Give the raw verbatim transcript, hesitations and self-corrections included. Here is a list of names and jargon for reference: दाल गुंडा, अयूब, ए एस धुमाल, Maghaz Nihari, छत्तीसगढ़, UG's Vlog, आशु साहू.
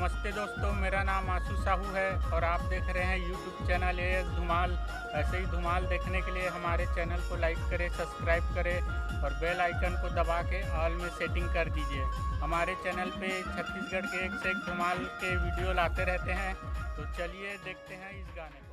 नमस्ते दोस्तों, मेरा नाम आशु साहू है और आप देख रहे हैं YouTube channel ए एस धुमाल। ऐसे ही धुमाल देखने के लिए हमारे चैनल को लाइक करें, सब्सक्राइब करें और बेल आइकन को दबा के ऑल में सेटिंग कर दीजिए। हमारे चैनल पे छत्तीसगढ़ के एक से एक धुमाल के वीडियो लाते रहते हैं। तो चलिए देखते हैं इस गाने।